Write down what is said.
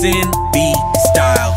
SynbyStyle.